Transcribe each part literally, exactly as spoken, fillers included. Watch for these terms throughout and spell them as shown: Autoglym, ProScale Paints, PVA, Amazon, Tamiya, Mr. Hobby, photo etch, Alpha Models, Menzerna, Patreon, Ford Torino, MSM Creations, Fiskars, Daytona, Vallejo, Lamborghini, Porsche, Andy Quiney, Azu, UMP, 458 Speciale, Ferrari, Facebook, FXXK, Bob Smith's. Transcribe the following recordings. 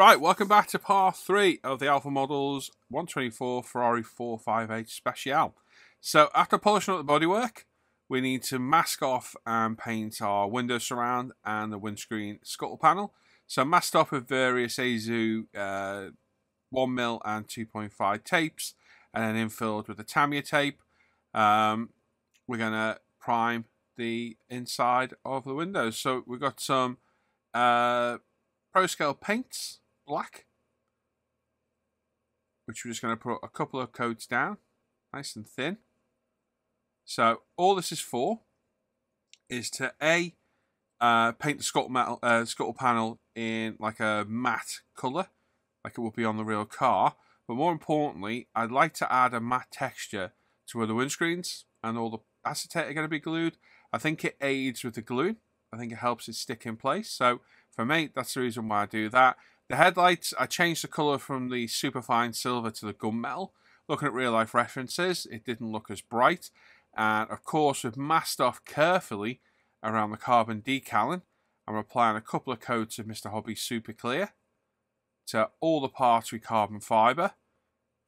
Right, welcome back to part three of the Alpha Models one twenty-four Ferrari four fifty-eight Speciale. So after polishing up the bodywork, we need to mask off and paint our window surround and the windscreen scuttle panel. So masked off with various Azu uh, one mil and two point five tapes, and then infilled with the Tamiya tape. Um, we're going to prime the inside of the windows. So we've got some uh, ProScale Paints black, which we're just going to put a couple of coats down, nice and thin. So all this is for is to a uh, paint the scuttle, metal, uh, scuttle panel in like a matte colour, like it would be on the real car. But more importantly, I'd like to add a matte texture to other windscreens, and all the acetate are going to be glued. I think it aids with the glue. I think it helps it stick in place. So for me, that's the reason why I do that. The headlights, I changed the colour from the superfine silver to the gunmetal. Looking at real life references, it didn't look as bright. And of course, we've masked off carefully around the carbon decaling. I'm applying a couple of coats of Mister Hobby Super Clear to all the parts with carbon fibre,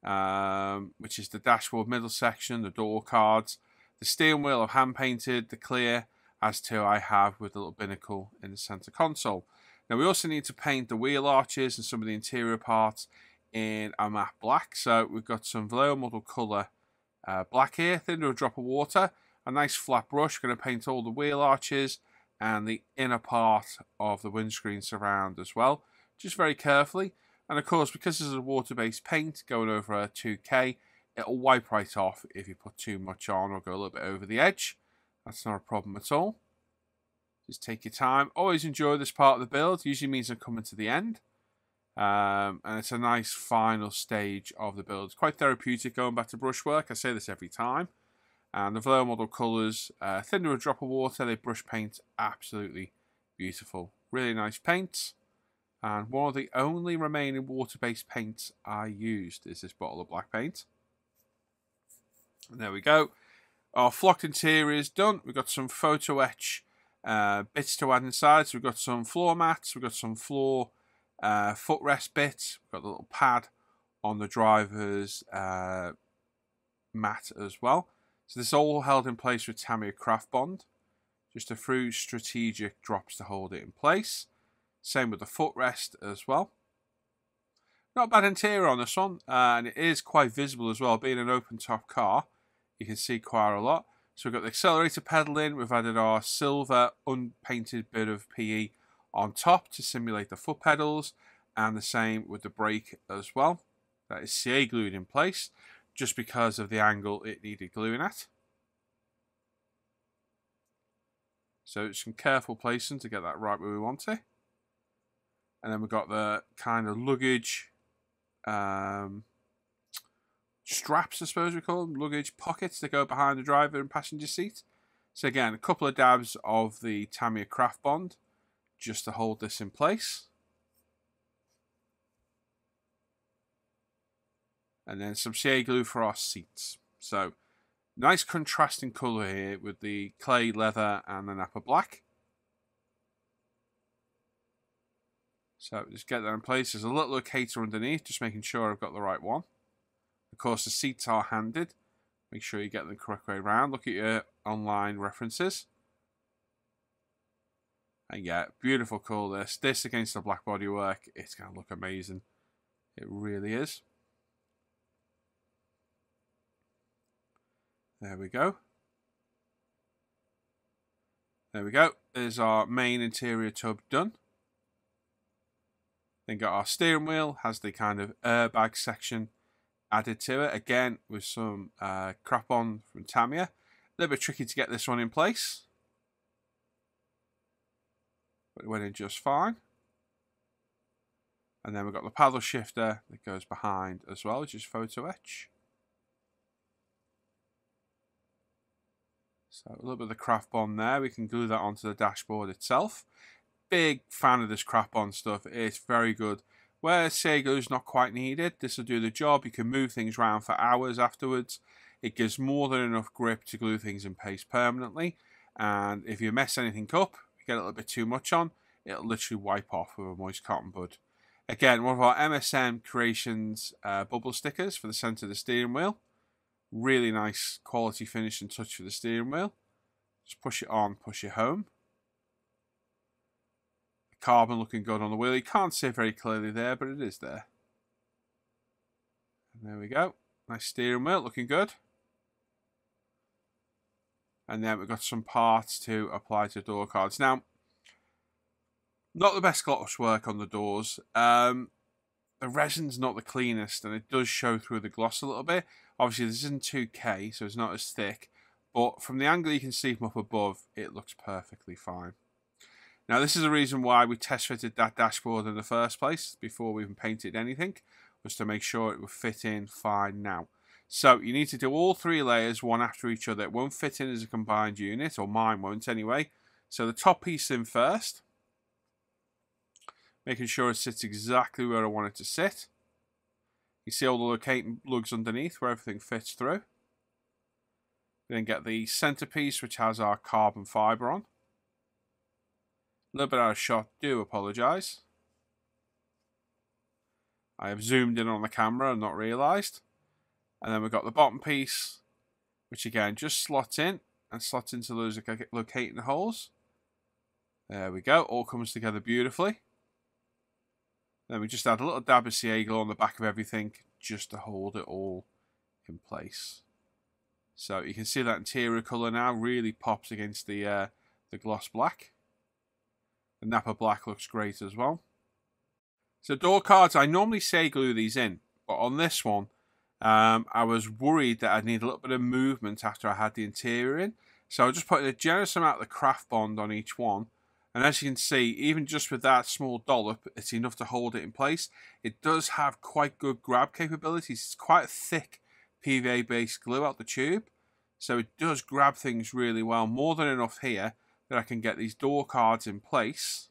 um, which is the dashboard middle section, the door cards, the steering wheel I've hand painted, the clear, as to I have with the little binnacle in the centre console. Now we also need to paint the wheel arches and some of the interior parts in a matte black. So we've got some Vallejo model colour uh, black here, thin to a drop of water, a nice flat brush. Going to paint all the wheel arches and the inner part of the windscreen surround as well, just very carefully. And of course, because this is a water-based paint going over a two K, it'll wipe right off if you put too much on or go a little bit over the edge. That's not a problem at all. Just take your time. Always enjoy this part of the build. Usually means I'm coming to the end. Um, and it's a nice final stage of the build. It's quite therapeutic going back to brushwork. I say this every time. And the Vallejo model colours, uh, thin to a drop of water. They brush paint absolutely beautiful. Really nice paints. And one of the only remaining water-based paints I used is this bottle of black paint. And there we go. Our flocked interior is done. We've got some photo etch uh, bits to add inside. So we've got some floor mats, we've got some floor uh, footrest bits, we've got a little pad on the driver's uh, mat as well. So this is all held in place with Tamiya Craft Bond, just a few strategic drops to hold it in place. Same with the footrest as well. Not bad interior on this one, uh, and it is quite visible as well, being an open top car. You can see quite a lot. So we've got the accelerator pedal in. We've added our silver unpainted bit of P E on top to simulate the foot pedals, and the same with the brake as well. That is C A glued in place just because of the angle it needed gluing at. So it's some careful placing to get that right where we want to. And then we've got the kind of luggage um, straps, I suppose we call them, luggage pockets that go behind the driver and passenger seat. So again, a couple of dabs of the Tamiya Craft Bond just to hold this in place. And then some C A glue for our seats. So nice contrasting colour here with the clay leather and the Napa black. So just get that in place. There's a little locator underneath, just making sure I've got the right one. Of course, the seats are handed. Make sure you get them the correct way around. Look at your online references. And yeah, beautiful colour. This, this against the black bodywork, it's going to look amazing. It really is. There we go. There we go. There's our main interior tub done. Then got our steering wheel. Has the kind of airbag section added to it, again with some uh, crap on from Tamiya. A little bit tricky to get this one in place, but it went in just fine. And then we've got the paddle shifter that goes behind as well, which is photo etch. So a little bit of the craft bond there, we can glue that onto the dashboard itself. Big fan of this craft bond stuff, it's very good. Where C A glue is not quite needed, this will do the job. You can move things around for hours afterwards. It gives more than enough grip to glue things in place permanently. And if you mess anything up, you get a little bit too much on, it'll literally wipe off with a moist cotton bud. Again, one of our M S M Creations uh, bubble stickers for the center of the steering wheel. Really nice quality finish and touch for the steering wheel. Just push it on, push it home. The carbon looking good on the wheel. You can't see it very clearly there, but it is there. And there we go. Nice steering wheel, looking good. And then we've got some parts to apply to door cards. Now, not the best gloss work on the doors. Um, the resin's not the cleanest, and it does show through the gloss a little bit. Obviously, this isn't two K, so it's not as thick. But from the angle you can see from up above, it looks perfectly fine. Now, this is the reason why we test fitted that dashboard in the first place, before we even painted anything, was to make sure it would fit in fine now. So you need to do all three layers, one after each other. It won't fit in as a combined unit, or mine won't anyway. So the top piece in first, making sure it sits exactly where I want it to sit. You see all the locating lugs underneath where everything fits through. Then get the centerpiece, which has our carbon fiber on. A little bit out of shot, do apologize. I have zoomed in on the camera and not realized. And then we've got the bottom piece, which again just slots in and slots into those locating holes. There we go, all comes together beautifully. Then we just add a little dab of C A glue on the back of everything just to hold it all in place. So you can see that interior colour now really pops against the, uh, the gloss black. The Napa black looks great as well. So door cards, I normally C A glue these in, but on this one, Um, I was worried that I'd need a little bit of movement after I had the interior in. So I just put a generous amount of the craft bond on each one. And as you can see, even just with that small dollop, it's enough to hold it in place. It does have quite good grab capabilities. It's quite a thick P V A-based glue out the tube. So it does grab things really well, more than enough here that I can get these door cards in place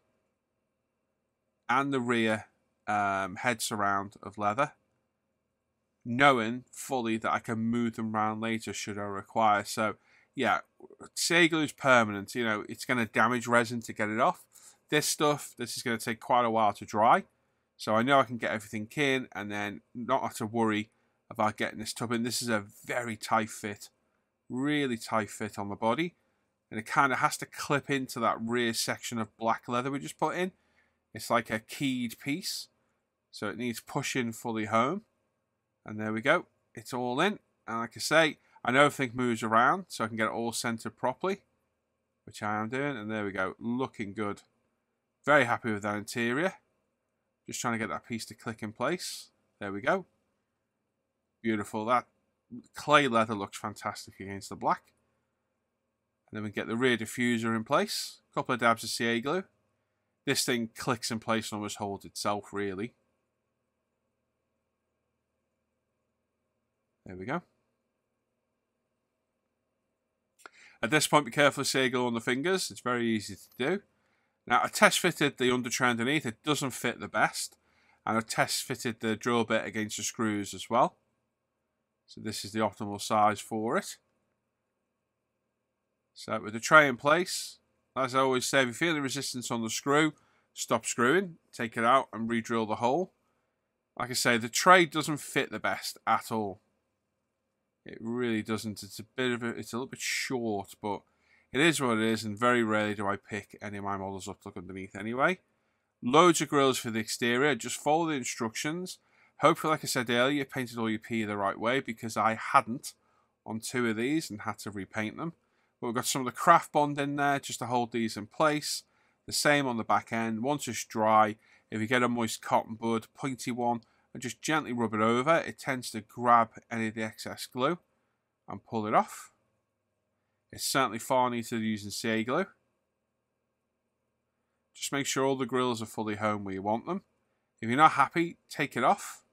and the rear um, head surround of leather, knowing fully that I can move them around later should I require. So yeah, C A glue is permanent. You know, it's going to damage resin to get it off. This stuff, this is going to take quite a while to dry. So I know I can get everything in and then not have to worry about getting this tub in. This is a very tight fit, really tight fit on the body. And it kind of has to clip into that rear section of black leather we just put in. It's like a keyed piece. So it needs pushing fully home. And there we go, it's all in. And like I say, I know everything moves around, so I can get it all centered properly, which I am doing. And there we go, looking good. Very happy with that interior. Just trying to get that piece to click in place. There we go. Beautiful. That clay leather looks fantastic against the black. And then we get the rear diffuser in place. A couple of dabs of C A glue. This thing clicks in place and almost holds itself, really. There we go. At this point, be careful of C A glue on the fingers. It's very easy to do. Now, I test fitted the undertray underneath. It doesn't fit the best. And I test fitted the drill bit against the screws as well. So this is the optimal size for it. So with the tray in place, as I always say, if you feel the resistance on the screw, stop screwing, take it out and re-drill the hole. Like I say, the tray doesn't fit the best at all. It really doesn't. It's a bit of a, it's a little bit short, but it is what it is, and very rarely do I pick any of my models up to look underneath anyway. Loads of grills for the exterior. Just follow the instructions. Hopefully, like I said earlier, you painted all your P the right way, because I hadn't on two of these and had to repaint them. But we've got some of the craft bond in there just to hold these in place. The same on the back end. Once it's dry, if you get a moist cotton bud, pointy one, and just gently rub it over, it tends to grab any of the excess glue and pull it off. It's certainly far neater than using C A glue. Just make sure all the grills are fully home where you want them. If you're not happy, take it off.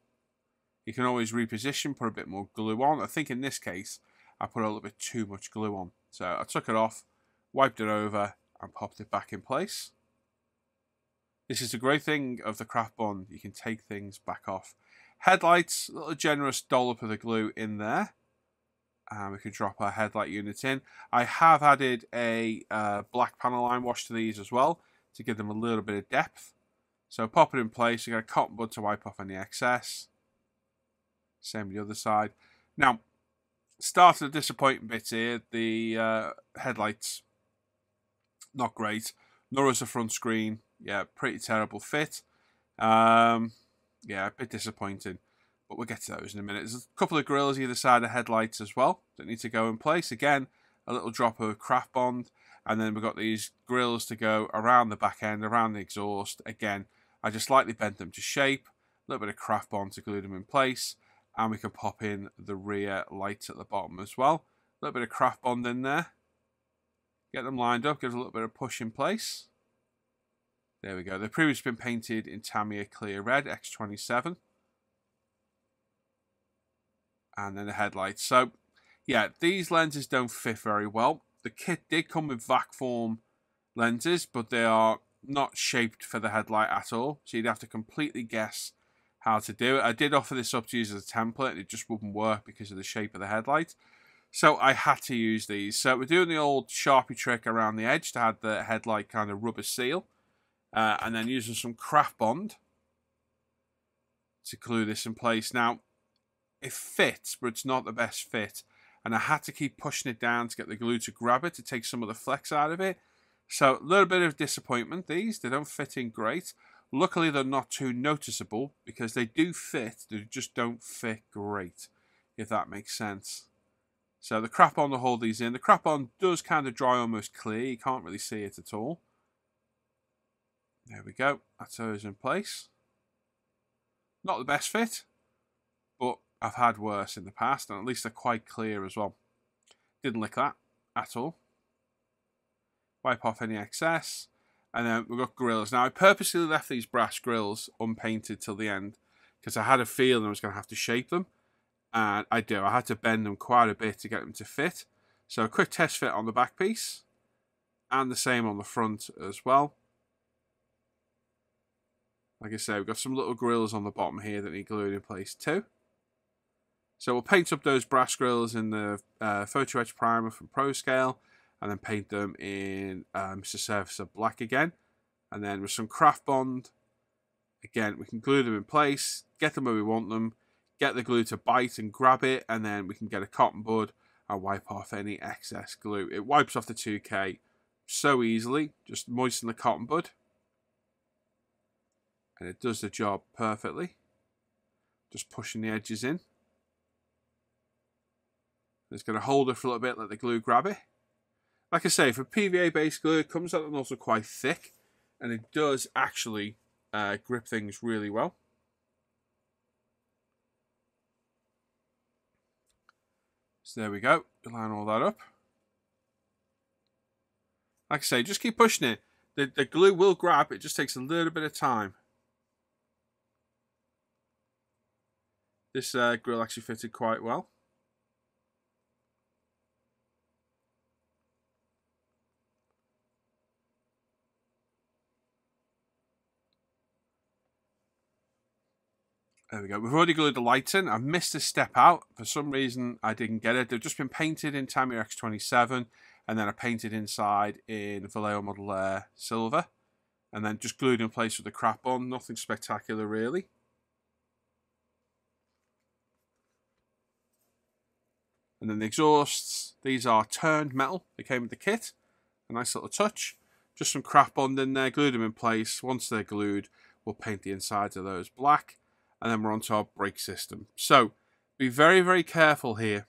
You can always reposition, put a bit more glue on. I think in this case, I put a little bit too much glue on. So I took it off, wiped it over, and popped it back in place. This is the great thing of the craft bond. You can take things back off. Headlights, a little generous dollop of the glue in there. And we can drop our headlight unit in. I have added a uh, black panel line wash to these as well to give them a little bit of depth. So pop it in place, you get a cotton bud to wipe off any excess. Same with the other side. Now, start of the disappointing bit here, the uh, headlights. Not great. Nor is the front screen. Yeah, pretty terrible fit. Um, yeah, a bit disappointing. But we'll get to those in a minute. There's a couple of grills either side of headlights as well that need to go in place. Again, a little drop of craft bond. And then we've got these grills to go around the back end, around the exhaust. Again, I just lightly bent them to shape. A little bit of craft bond to glue them in place. And we can pop in the rear lights at the bottom as well. A little bit of craft bond in there. Get them lined up, gives a little bit of push in place. There we go. They've previously been painted in Tamiya Clear Red X twenty-seven. And then the headlights. So, yeah, these lenses don't fit very well. The kit did come with vac form lenses, but they are not shaped for the headlight at all. So you'd have to completely guess how to do it. I did offer this up to use as a template, and it just wouldn't work because of the shape of the headlight. So I had to use these. So we're doing the old Sharpie trick around the edge to add the headlight kind of rubber seal. Uh, and then using some craft bond to glue this in place. Now, it fits, but it's not the best fit. And I had to keep pushing it down to get the glue to grab it, to take some of the flex out of it. So a little bit of disappointment, these. They don't fit in great. Luckily, they're not too noticeable because they do fit. They just don't fit great, if that makes sense. So the craft bond to hold these in. The craft bond does kind of dry almost clear. You can't really see it at all. There we go. That's those in place. Not the best fit, but I've had worse in the past, and at least they're quite clear as well. Didn't lick that at all. Wipe off any excess. And then we've got grills. Now, I purposely left these brass grills unpainted till the end because I had a feeling I was going to have to shape them. And I do. I had to bend them quite a bit to get them to fit. So a quick test fit on the back piece. And the same on the front as well. Like I say, we've got some little grills on the bottom here that need glued in place too. So we'll paint up those brass grills in the uh, Photo Edge Primer from ProScale. And then paint them in um, Mister Surfacer Black again. And then with some craft bond, again, we can glue them in place. Get them where we want them. Get the glue to bite and grab it, and then we can get a cotton bud and wipe off any excess glue. It wipes off the two K so easily. Just moisten the cotton bud. And it does the job perfectly. Just pushing the edges in. It's going to hold it for a little bit, let the glue grab it. Like I say, for P V A-based glue, it comes out and also quite thick. And it does actually uh, grip things really well. So there we go, line all that up. Like I say, just keep pushing it. The, the glue will grab, it just takes a little bit of time. This uh, grill actually fitted quite well. There we go. We've already glued the lights in. I missed a step out. For some reason, I didn't get it. They've just been painted in Tamiya X twenty-seven, and then I painted inside in Vallejo Model Air Silver, and then just glued in place with the craft bond. Nothing spectacular, really. And then the exhausts. These are turned metal. They came with the kit. A nice little touch. Just some craft bond in there. Glued them in place. Once they're glued, we'll paint the insides of those black. And then we're on to our brake system. So be very, very careful here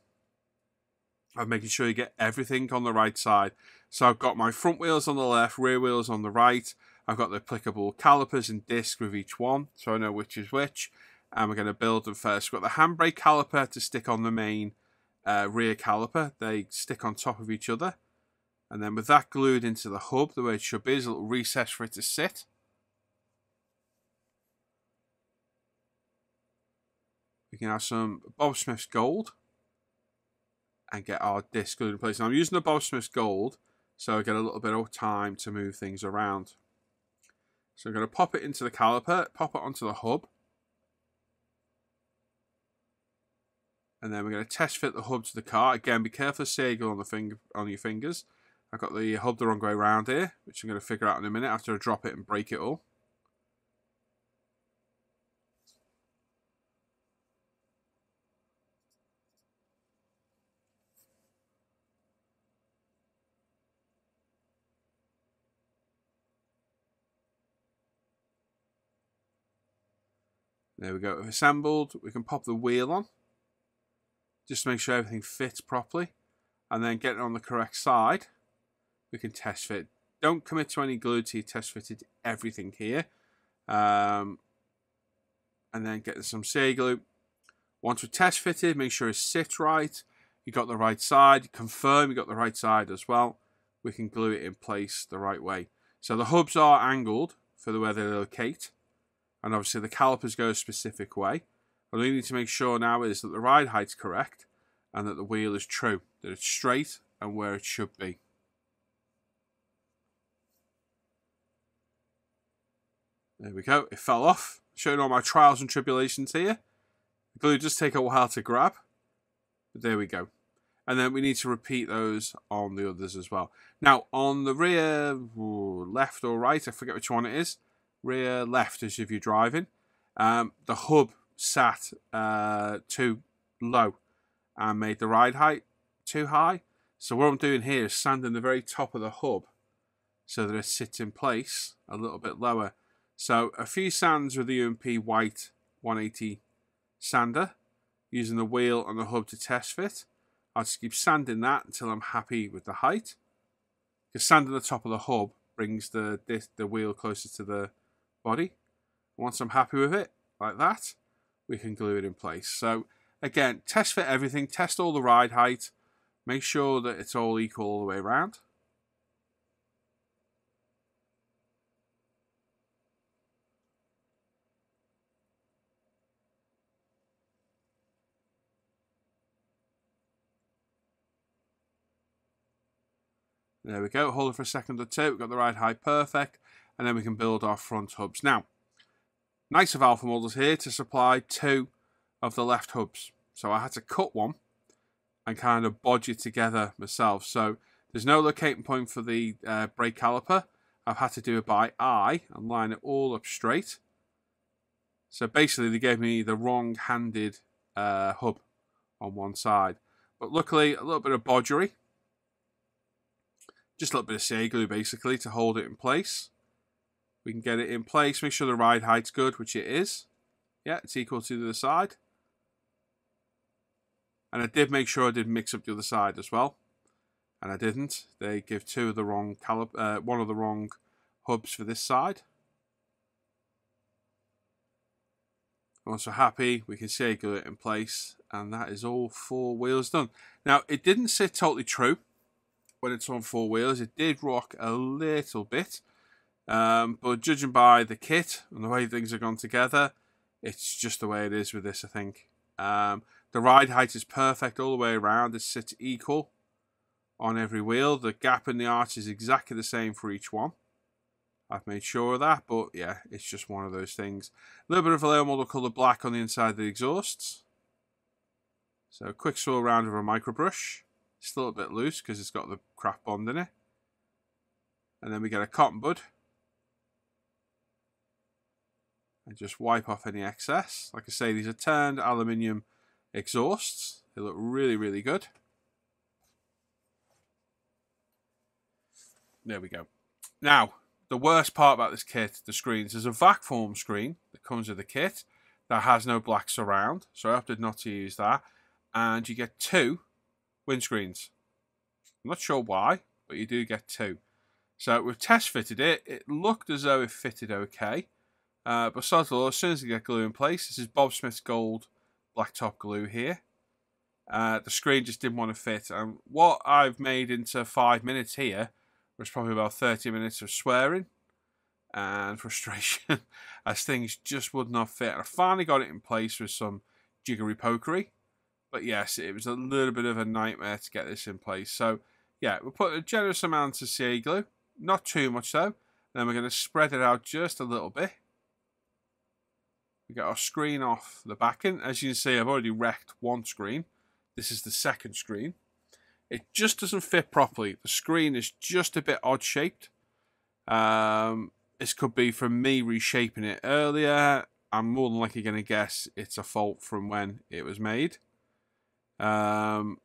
of making sure you get everything on the right side. So I've got my front wheels on the left, rear wheels on the right. I've got the applicable calipers and disc with each one, so I know which is which. And we're going to build them first. We've got the handbrake caliper to stick on the main uh, rear caliper. They stick on top of each other. And then with that glued into the hub, the way it should be, is a little recess for it to sit. We can have some Bob Smith's Gold and get our disc glued in place. Now I'm using the Bob Smith's Gold, so I get a little bit of time to move things around. So I'm going to pop it into the caliper, pop it onto the hub. And then we're going to test fit the hub to the car. Again, be careful of saging on, the finger, on your fingers. I've got the hub the wrong way around here, which I'm going to figure out in a minute after I drop it and break it all. There we go, assembled. We can pop the wheel on just to make sure everything fits properly, and then get it on the correct side. We can test fit. Don't commit to any glue till you test fitted everything here. Um, and then get some C A glue. Once we're test fitted, make sure it sits right. You got the right side. Confirm you got the right side as well. We can glue it in place the right way. So the hubs are angled for the where they locate. And obviously the calipers go a specific way. What we need to make sure now is that the ride height's correct and that the wheel is true, that it's straight and where it should be. There we go, it fell off. Showing all my trials and tribulations here. The glue does take a while to grab, but there we go. And then we need to repeat those on the others as well. Now on the rear, ooh, left or right, I forget which one it is. Rear left as if you're driving. Um, the hub sat uh, too low and made the ride height too high. So what I'm doing here is sanding the very top of the hub so that it sits in place a little bit lower. So a few sands with the U M P white one eighty sander, using the wheel and the hub to test fit. I'll just keep sanding that until I'm happy with the height. Because sanding the top of the hub brings the, this, the wheel closer to the body. Once I'm happy with it, like that, we can glue it in place. So again, test fit everything, test all the ride height, make sure that it's all equal all the way around. There we go, hold it for a second or two, we've got the ride height perfect, and then we can build our front hubs. Now, nice of Alpha Models here to supply two of the left hubs. So I had to cut one and kind of bodge it together myself. So there's no locating point for the uh, brake caliper. I've had to do it by eye and line it all up straight. So basically they gave me the wrong-handed uh, hub on one side. But luckily, a little bit of bodgery. Just a little bit of C A glue basically to hold it in place. We can get it in place, make sure the ride height's good, which it is. Yeah, it's equal to the other side. And I did make sure I did mix up the other side as well. And I didn't. They give two of the wrong calip uh, one of the wrong hubs for this side. Once we're happy, we can C A glue it in place. And that is all four wheels done. Now, it didn't sit totally true. When it's on four wheels, it did rock a little bit, um, but judging by the kit and the way things have gone together, it's just the way it is with this, I think. Um, the ride height is perfect all the way around. It sits equal on every wheel. The gap in the arch is exactly the same for each one. I've made sure of that, but yeah, it's just one of those things. A little bit of Vallejo Model colour black on the inside of the exhausts. So a quick swirl round with a micro brush. It's a little bit loose because it's got the crap bond in it. And then we get a cotton bud. And just wipe off any excess. Like I say, these are turned aluminium exhausts. They look really, really good. There we go. Now, the worst part about this kit, the screens. There's a vac form screen that comes with the kit that has no black surround. So I opted not to use that. And you get two windscreens. I'm not sure why, but you do get two. So we've test fitted it. It looked as though it fitted okay. Uh, but start to look, as soon as you get glue in place, this is Bob Smith's gold blacktop glue here. Uh, the screen just didn't want to fit. And what I've made into five minutes here was probably about thirty minutes of swearing and frustration as things just would not fit. And I finally got it in place with some jiggery pokery. But yes, it was a little bit of a nightmare to get this in place. So yeah, we'll put a generous amount of C A glue, not too much though. Then we're going to spread it out just a little bit. We get our screen off the backing. As you can see, I've already wrecked one screen. This is the second screen. It just doesn't fit properly. The screen is just a bit odd shaped. Um, this could be from me reshaping it earlier. I'm more than likely going to guess it's a fault from when it was made. Um,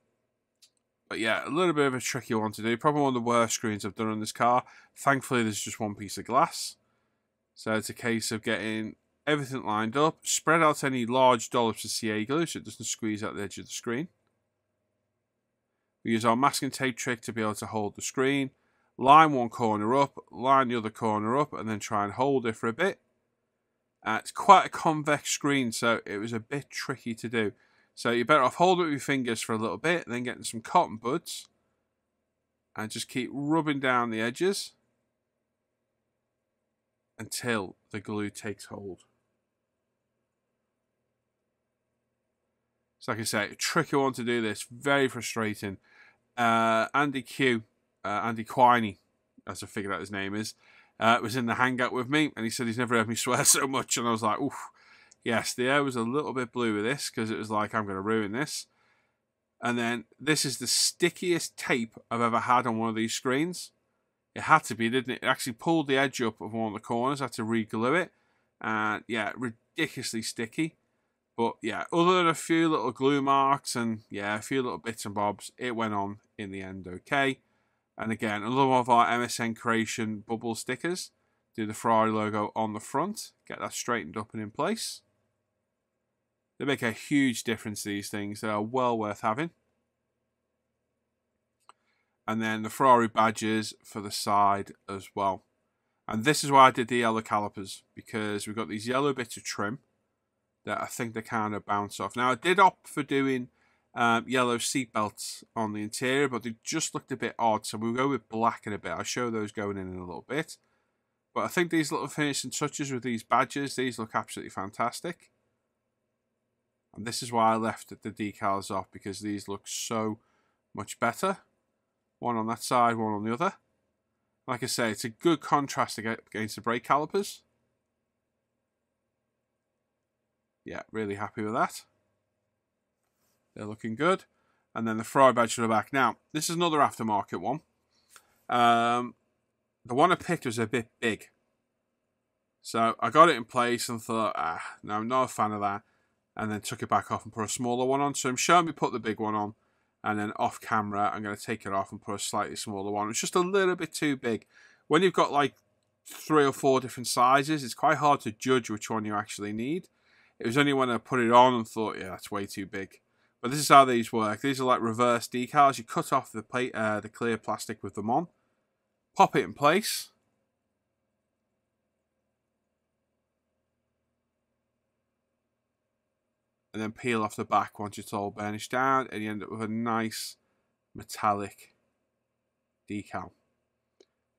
but yeah, a little bit of a tricky one to do. Probably one of the worst screens I've done on this car. Thankfully, there's just one piece of glass. So it's a case of getting everything lined up, spread out any large dollops of C A glue so it doesn't squeeze out the edge of the screen. We use our masking tape trick to be able to hold the screen, line one corner up, line the other corner up, and then try and hold it for a bit. Uh, it's quite a convex screen, so it was a bit tricky to do. So you're better off holding it with your fingers for a little bit, then getting some cotton buds, and just keep rubbing down the edges until the glue takes hold. So like I say, a tricky one to do this, very frustrating. Uh, Andy Q, uh, Andy Quiney, as I figured out his name is, uh, was in the hangout with me, and he said he's never heard me swear so much, and I was like, oof. Yes, the air was a little bit blue with this because it was like, I'm going to ruin this. And then this is the stickiest tape I've ever had on one of these screens. It had to be, didn't it? It actually pulled the edge up of one of the corners. I had to re-glue it. And yeah, ridiculously sticky. But yeah, other than a few little glue marks and yeah, a few little bits and bobs, it went on in the end okay. And again, another one of our M S N Creation bubble stickers. Do the Ferrari logo on the front. Get that straightened up and in place. They make a huge difference, these things. They are well worth having. And then the Ferrari badges for the side as well. And this is why I did the yellow calipers, because we've got these yellow bits of trim that I think they kind of bounce off. Now, I did opt for doing um, yellow seat belts on the interior, but they just looked a bit odd, so we'll go with black in a bit. I'll show those going in in a little bit. But I think these little finishing touches with these badges, these look absolutely fantastic. And this is why I left the decals off, because these look so much better. One on that side, one on the other. Like I say, it's a good contrast against the brake calipers. Yeah, really happy with that. They're looking good. And then the Ferrari badge on the back. Now, this is another aftermarket one. Um, the one I picked was a bit big. So I got it in place and thought, ah, no, I'm not a fan of that. And then took it back off and put a smaller one on. So I'm showing me put the big one on, and then off camera I'm going to take it off and put a slightly smaller one. It's just a little bit too big. When you've got like three or four different sizes, it's quite hard to judge which one you actually need. It was only when I put it on and thought, yeah, that's way too big. But this is how these work. These are like reverse decals. You cut off the plate, uh, the clear plastic with them on, pop it in place. And then peel off the back once it's all burnished down, and you end up with a nice metallic decal.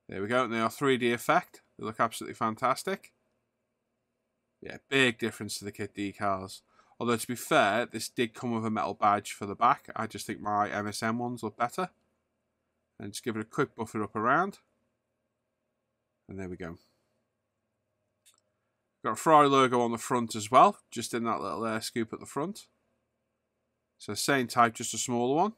There we go, and they are three D effect. They look absolutely fantastic. Yeah, big difference to the kit decals. Although, to be fair, this did come with a metal badge for the back. I just think my M S M ones look better. And just give it a quick buffer up around. And there we go. Got a Ferrari logo on the front as well, just in that little air scoop at the front. So same type, just a smaller one.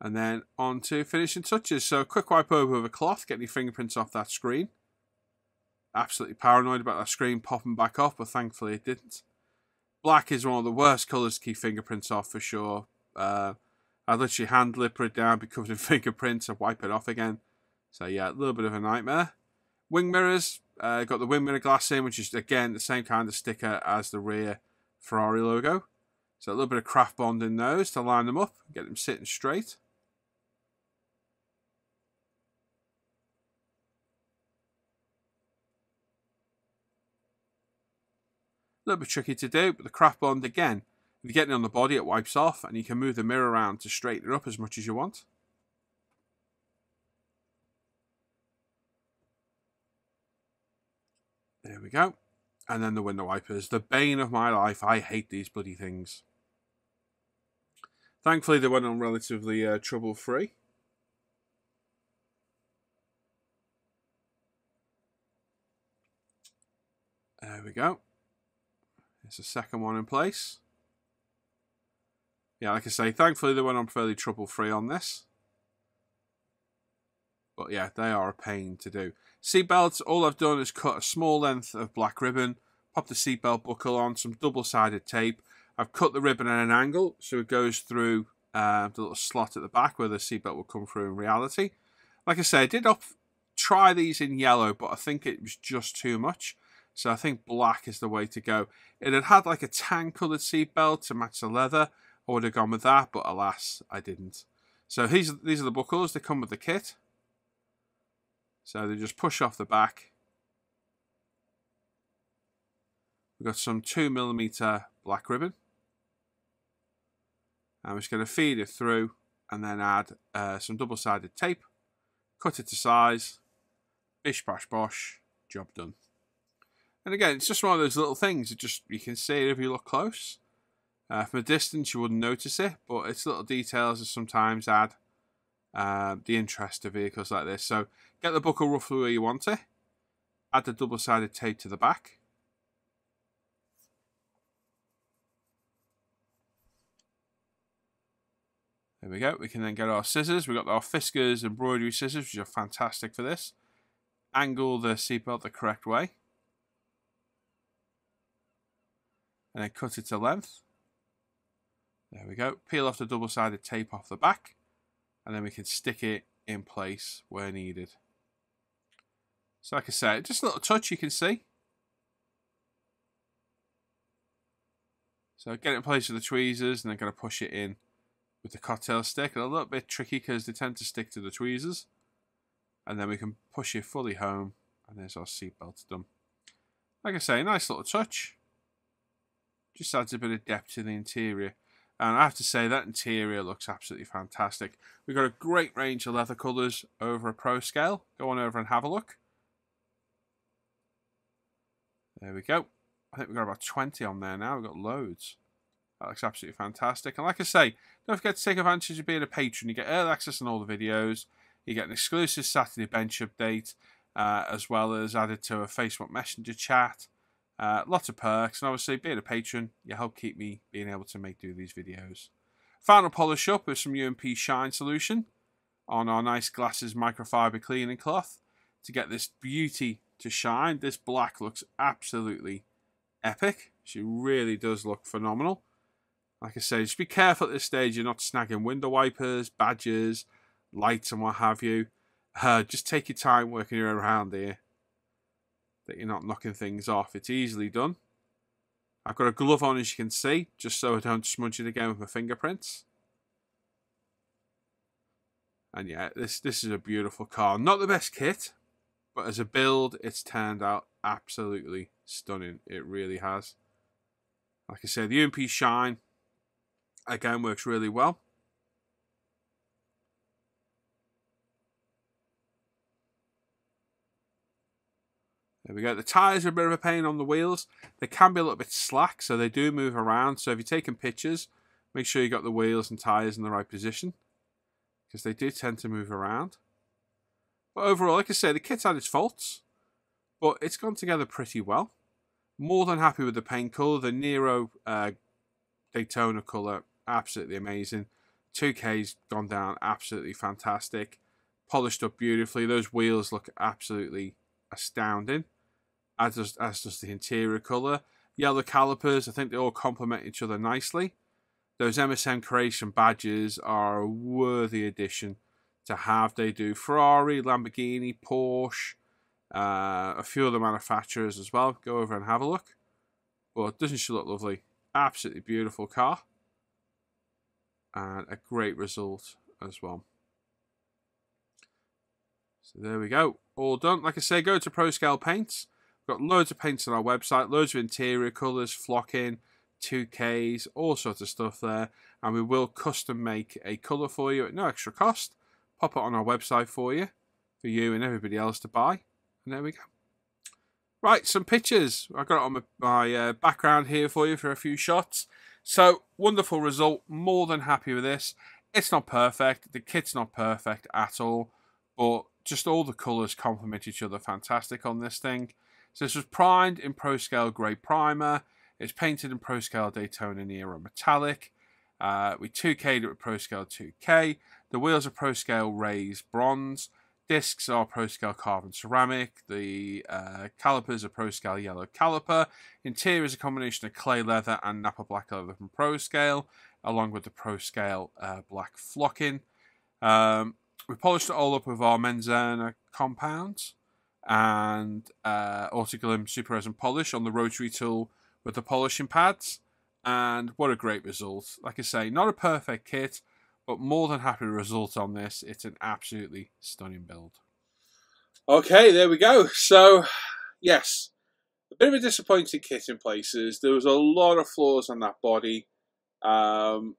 And then on to finishing touches. So a quick wipe over with a cloth, get any fingerprints off that screen. Absolutely paranoid about that screen popping back off, but thankfully it didn't. Black is one of the worst colours to keep fingerprints off for sure. Uh, I literally hand lipper it down, be covered in fingerprints, and wipe it off again. So yeah, a little bit of a nightmare. Wing mirrors, uh, got the wing mirror glass in, which is again the same kind of sticker as the rear Ferrari logo. So a little bit of craft bond in those to line them up, get them sitting straight. A little bit tricky to do, but the craft bond, again, if you're getting it on the body, it wipes off, and you can move the mirror around to straighten it up as much as you want. There we go. And then the window wipers, the bane of my life. I hate these bloody things. Thankfully, they went on relatively uh, trouble-free. There we go. It's the second one in place. Yeah, like I say, thankfully they went on fairly trouble-free on this. But yeah, they are a pain to do. Seatbelts, all I've done is cut a small length of black ribbon, pop the seatbelt buckle on, some double-sided tape. I've cut the ribbon at an angle, so it goes through uh, the little slot at the back where the seatbelt will come through in reality. Like I say, I did off try these in yellow, but I think it was just too much. So I think black is the way to go. It had had like a tan coloured seatbelt to match the leather. I would have gone with that, but alas, I didn't. So these, these are the buckles. They come with the kit. So they just push off the back. We've got some two millimeter black ribbon. I'm just going to feed it through and then add uh, some double-sided tape. Cut it to size. Bish, bash, bosh. Job done. And again, it's just one of those little things. It just, you can see it if you look close. Uh, from a distance, you wouldn't notice it, but it's little details that sometimes add uh, the interest to vehicles like this. So get the buckle roughly where you want it. Add the double-sided tape to the back. There we go. We can then get our scissors. We've got our Fiskars embroidery scissors, which are fantastic for this. Angle the seatbelt the correct way. And then cut it to length. There we go. Peel off the double-sided tape off the back. And then we can stick it in place where needed. So like I said, just a little touch you can see. So get it in place with the tweezers and then going to push it in with the cocktail stick. And a little bit tricky because they tend to stick to the tweezers. And then we can push it fully home. And there's our seatbelt done. Like I say, nice little touch. Just adds a bit of depth to the interior. And I have to say, that interior looks absolutely fantastic. We've got a great range of leather colours over at ProScale. Go on over and have a look. There we go. I think we've got about twenty on there now. We've got loads. That looks absolutely fantastic. And like I say, don't forget to take advantage of being a patron. You get early access on all the videos. You get an exclusive Saturday bench update, uh, as well as added to a Facebook Messenger chat. Uh, lots of perks, and obviously being a patron, you help keep me being able to make do these videos. Final polish up with some U M P shine solution on our nice glasses microfiber cleaning cloth to get this beauty to shine. This black looks absolutely epic. She really does look phenomenal. Like I say, just be careful at this stage you're not snagging window wipers, badges, lights and what have you. Uh, just take your time working your way around here, that you're not knocking things off. It's easily done. I've got a glove on, as you can see, just so I don't smudge it again with my fingerprints. And yeah, this, this is a beautiful car. Not the best kit, but as a build, it's turned out absolutely stunning. It really has. Like I said, the U M P shine, again, works really well. There we go. The tyres are a bit of a pain on the wheels. They can be a little bit slack, so they do move around. So if you're taking pictures, make sure you've got the wheels and tyres in the right position, because they do tend to move around. But overall, like I say, the kit's had its faults, but it's gone together pretty well. More than happy with the paint colour. The Nero uh, Daytona colour, absolutely amazing. two K's gone down absolutely fantastic. Polished up beautifully. Those wheels look absolutely astounding. As does, as does the interior colour. Yellow calipers, I think they all complement each other nicely. Those M S M Creation badges are a worthy addition to have. They do Ferrari, Lamborghini, Porsche, uh, a few other manufacturers as well. Go over and have a look. Well, doesn't she look lovely? Absolutely beautiful car. And a great result as well. So there we go. All done. Like I say, go to ProScale Paints. We've got loads of paints on our website, loads of interior colours, flocking, two K's, all sorts of stuff there. And we will custom make a colour for you at no extra cost. Pop it on our website for you, for you and everybody else to buy. And there we go. Right, some pictures. I've got it on my, my uh, background here for you for a few shots. So, wonderful result. More than happy with this. It's not perfect. The kit's not perfect at all. But just all the colours complement each other. Fantastic on this thing. So this was primed in ProScale Grey Primer. It's painted in ProScale Daytona Nero Metallic. Uh, we two K'd it with ProScale two K. The wheels are ProScale Raised Bronze. Discs are ProScale Carbon Ceramic. The uh, calipers are ProScale Yellow Caliper. Interior is a combination of clay leather and Napa Black Leather from ProScale. along with the ProScale uh, black flocking. Um, we polished it all up with our Menzerna compounds and uh, Autoglym super resin polish on the rotary tool with the polishing pads, and what a great result. Like I say, not a perfect kit, but more than happy result on this. It's an absolutely stunning build. Okay, there we go. So, yes, a bit of a disappointing kit in places. There was a lot of flaws on that body. Um,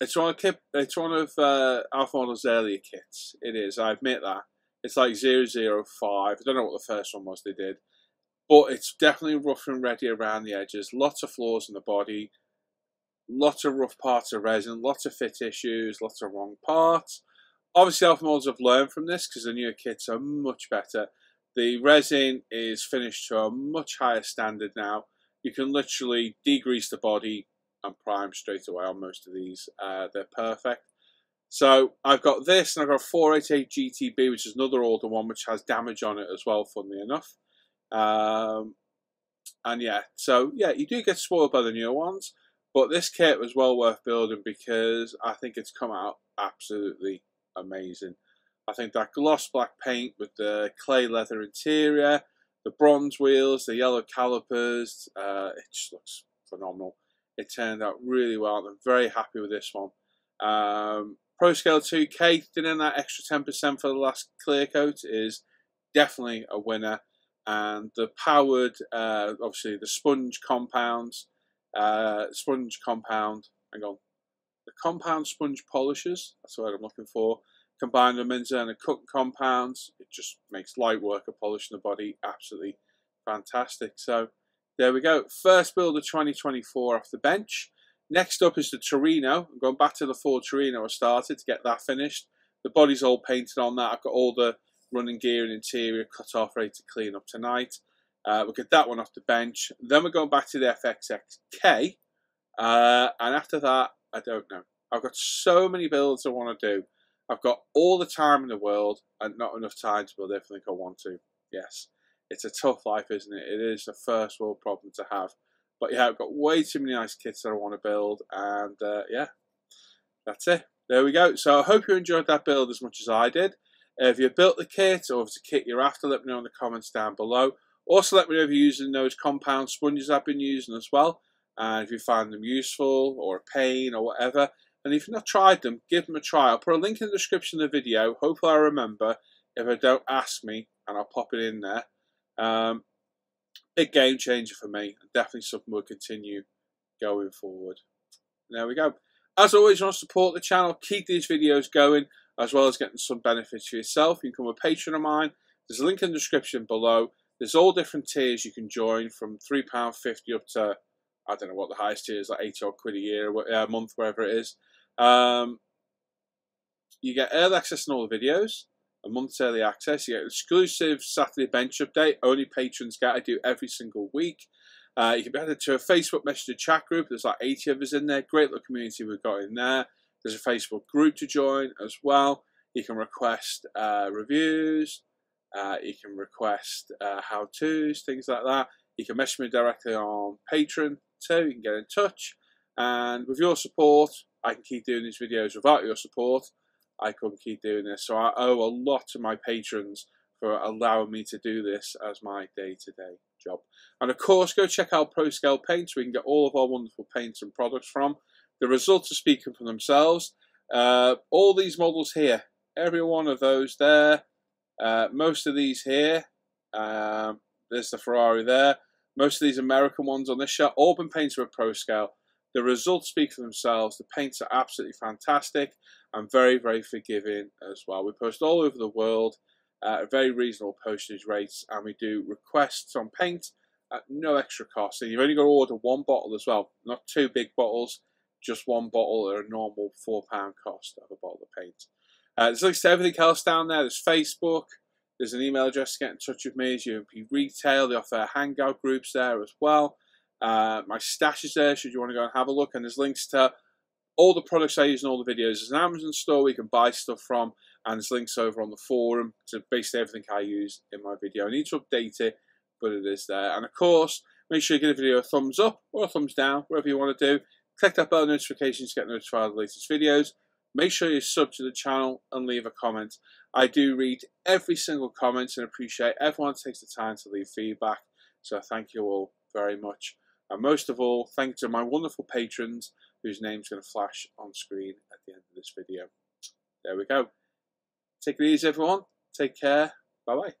it's one of, kit, it's one of uh, Alpha Models' earlier kits. It is, I admit that. It's like zero zero five. I don't know what the first one was they did. But it's definitely rough and ready around the edges. Lots of flaws in the body. Lots of rough parts of resin. Lots of fit issues. Lots of wrong parts. Obviously, Alpha Models have learned from this because the newer kits are much better. The resin is finished to a much higher standard now. You can literally degrease the body and prime straight away on most of these. Uh, they're perfect. So I've got this, and I've got a four eighty-eight G T B, which is another older one, which has damage on it as well, funnily enough. Um, and yeah, so yeah, you do get spoiled by the newer ones, but this kit was well worth building because I think it's come out absolutely amazing. I think that gloss black paint with the clay leather interior, the bronze wheels, the yellow calipers, uh, it just looks phenomenal. It turned out really well. I'm very happy with this one. Um, ProScale two K, doing that extra ten percent for the last clear coat is definitely a winner. And the powered, uh, obviously the sponge compounds, uh, sponge compound, hang on, the compound sponge polishers, that's the word I'm looking for, combined with Menzerna cook compounds, it just makes light work of polishing the body absolutely fantastic. So there we go. First build of twenty twenty-four off the bench. Next up is the Torino. I'm going back to the Ford Torino I started to get that finished. The body's all painted on that. I've got all the running gear and interior cut off, ready to clean up tonight. Uh, we'll get that one off the bench. Then we're going back to the F X X K. Uh, and after that, I don't know. I've got so many builds I want to do. I've got all the time in the world and not enough time to build everything I want to. Yes, it's a tough life, isn't it? It is a first world problem to have. But yeah, I've got way too many nice kits that I want to build. And uh, yeah, that's it. There we go. So I hope you enjoyed that build as much as I did. If you built the kit or if it's a kit you're after, let me know in the comments down below. Also, let me know if you're using those compound sponges I've been using as well, and if you find them useful or a pain or whatever. And if you've not tried them, give them a try. I'll put a link in the description of the video. Hopefully I remember. If I don't, ask me and I'll pop it in there. Um, big game changer for me. Definitely something we'll continue going forward. There we go. As always, if you want to support the channel, keep these videos going, as well as getting some benefits for yourself. You can become a patron of mine. There's a link in the description below. There's all different tiers you can join, from three pounds fifty up to, I don't know what the highest tier is, like eighty odd quid a year, a month, wherever it is. Um, you get early access on all the videos, a month's early access. You get an exclusive Saturday bench update, only patrons get. I do every single week. Uh, you can be added to a Facebook Messenger chat group. There's like eighty of us in there. Great little community we've got in there. There's a Facebook group to join as well. You can request uh, reviews. Uh, you can request uh, how-tos, things like that. You can message me directly on Patreon too. You can get in touch. And with your support, I can keep doing these videos. Without your support, I couldn't keep doing this. So I owe a lot to my patrons for allowing me to do this as my day-to-day job. And of course, go check out ProScale Paints, where you can get all of our wonderful paints and products from. The results are speaking for themselves. Uh, all these models here, every one of those there, uh, most of these here, um, there's the Ferrari there, most of these American ones on this shot, all been painted with ProScale. The results speak for themselves. The paints are absolutely fantastic and very, very forgiving as well. We post all over the world at very reasonable postage rates, and we do requests on paint at no extra cost. And you've only got to order one bottle as well, not two big bottles. Just one bottle at a normal four pound cost of a bottle of paint. Uh, there's links to everything else down there. There's Facebook. There's an email address to get in touch with me. There's U M P Retail. They offer hangout groups there as well. Uh, my stash is there should you want to go and have a look. And there's links to all the products I use in all the videos. There's an Amazon store we can buy stuff from. And there's links over on the forum to basically everything I use in my video. I need to update it, but it is there. And of course, make sure you give the video a thumbs up or a thumbs down, whatever you want to do. Click that bell notification to get notified of the latest videos. Make sure you sub to the channel and leave a comment. I do read every single comment and appreciate everyone takes the time to leave feedback. So thank you all very much. And most of all, thank you to my wonderful patrons whose name's going to flash on screen at the end of this video. There we go. Take it easy, everyone. Take care. Bye-bye.